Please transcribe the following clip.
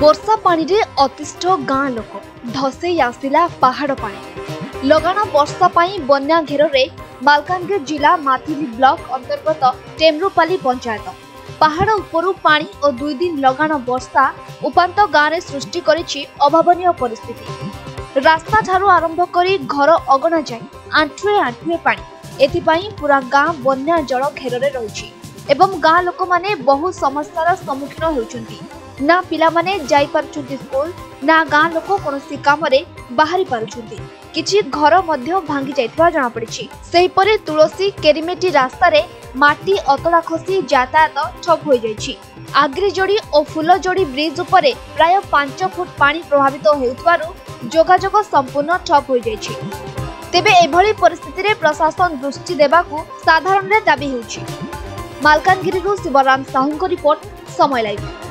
वर्षा पानी रे अतिष्ठ गाँ लोक धसई आसिला पहाड़ पानी। लगाण वर्षा पाई बन्या घेर रे मालकानगिर जिला माथिली ब्लॉक अंतर्गत टेमरुपाली पंचायत पहाड़ उपरू पानी और दुई दिन लगाण वर्षा उपांत गाँव में सृष्टि करिछि अभावनीय परिस्थिति। रास्ता ठारू आरंभ कर घर अगणा जाए आंठुए आंठुए पानी एथिपाई पूरा गाँ बन्या जल घेर रे रहिछि एवं गाँ लोक माने बहु समस्यार सम्मुखीन होउछन्ति। ना पिला माने जाई पारुछन्ति स्कूल, ना गाँ लोक कोनोसी कामरे बाहरी पारुछन्ति। किछि घर मध्य भांगी जाइतबा जाना पड़िछि। सेहीपरि तुलसी केरीमेटी रास्ता रे माटी अतला खसी यातायात ठप होई जाइछि। आग्री जोड़ी और फुल जोड़ी ब्रिज उपरे प्राय 5 फुट पानी प्रभावित हेउतबारु जोगाजोग संपूर्ण ठप होई जाइछि। तेबे एभली परिस्थिति रे प्रशासन दृष्टि देबाकू साधारण रे दाबी हेउछि। मालकानगिरी शिवराम साहू को रिपोर्ट, समय लाइव।